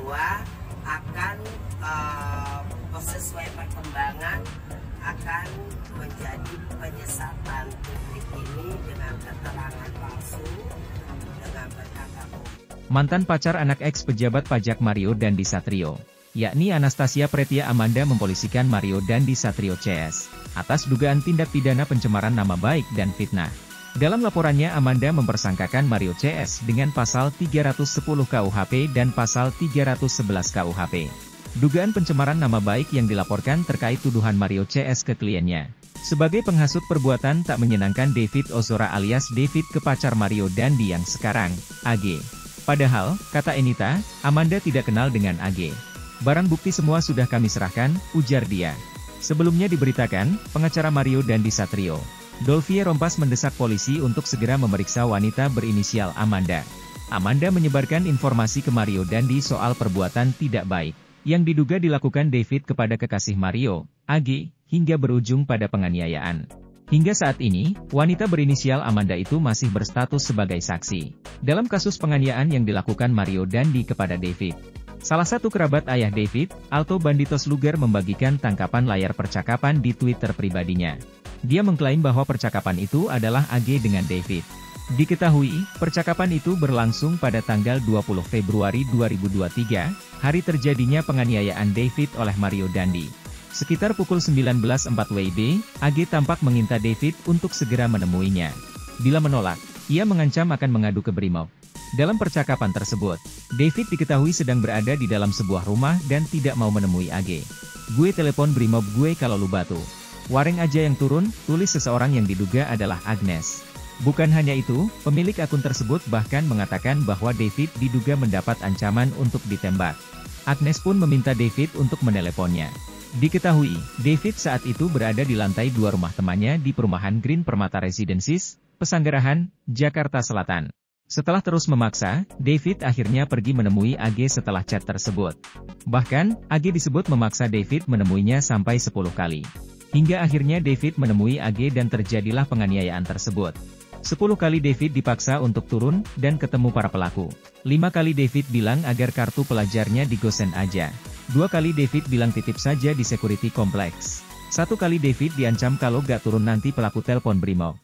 bahwa akan sesuai perkembangan akan menjadi penyesatan publik ini dengan keterangan palsu, dengan berkata-kata. Mantan pacar anak ex-pejabat pajak Mario Dandy Satriyo, yakni Anastasia Pretia Amanda mempolisikan Mario Dandy Satriyo CS, atas dugaan tindak pidana pencemaran nama baik dan fitnah. Dalam laporannya Amanda mempersangkakan Mario CS dengan pasal 310 KUHP dan pasal 311 KUHP. Dugaan pencemaran nama baik yang dilaporkan terkait tuduhan Mario CS ke kliennya sebagai penghasut perbuatan tak menyenangkan David Ozora alias David ke pacar Mario Dandy yang sekarang, AG. Padahal, kata Enita, Amanda tidak kenal dengan AG. Barang bukti semua sudah kami serahkan, ujar dia. Sebelumnya diberitakan, pengacara Mario Dandy Satriyo, Dolfie Rompas mendesak polisi untuk segera memeriksa wanita berinisial Amanda. Amanda menyebarkan informasi ke Mario Dandy soal perbuatan tidak baik yang diduga dilakukan David kepada kekasih Mario, AG, hingga berujung pada penganiayaan. Hingga saat ini, wanita berinisial Amanda itu masih berstatus sebagai saksi dalam kasus penganiayaan yang dilakukan Mario Dandy kepada David. Salah satu kerabat ayah David, Alto Banditos Luger membagikan tangkapan layar percakapan di Twitter pribadinya. Dia mengklaim bahwa percakapan itu adalah AG dengan David. Diketahui, percakapan itu berlangsung pada tanggal 20 Februari 2023, hari terjadinya penganiayaan David oleh Mario Dandy. Sekitar pukul 19.04 WIB, AG tampak menginta David untuk segera menemuinya. Bila menolak, ia mengancam akan mengadu ke Brimob. Dalam percakapan tersebut, David diketahui sedang berada di dalam sebuah rumah dan tidak mau menemui AG. "Gue telepon Brimob gue kalau lu batu. Wareng aja yang turun," tulis seseorang yang diduga adalah Agnes. Bukan hanya itu, pemilik akun tersebut bahkan mengatakan bahwa David diduga mendapat ancaman untuk ditembak. Agnes pun meminta David untuk meneleponnya. Diketahui, David saat itu berada di lantai 2 rumah temannya di perumahan Green Permata Residences, Pesanggarahan, Jakarta Selatan. Setelah terus memaksa, David akhirnya pergi menemui AG setelah chat tersebut. Bahkan, AG disebut memaksa David menemuinya sampai 10 kali. Hingga akhirnya David menemui AG dan terjadilah penganiayaan tersebut. 10 kali David dipaksa untuk turun, dan ketemu para pelaku. 5 kali David bilang agar kartu pelajarnya digosen aja. 2 kali David bilang titip saja di security kompleks. 1 kali David diancam kalau gak turun nanti pelaku telpon Brimob.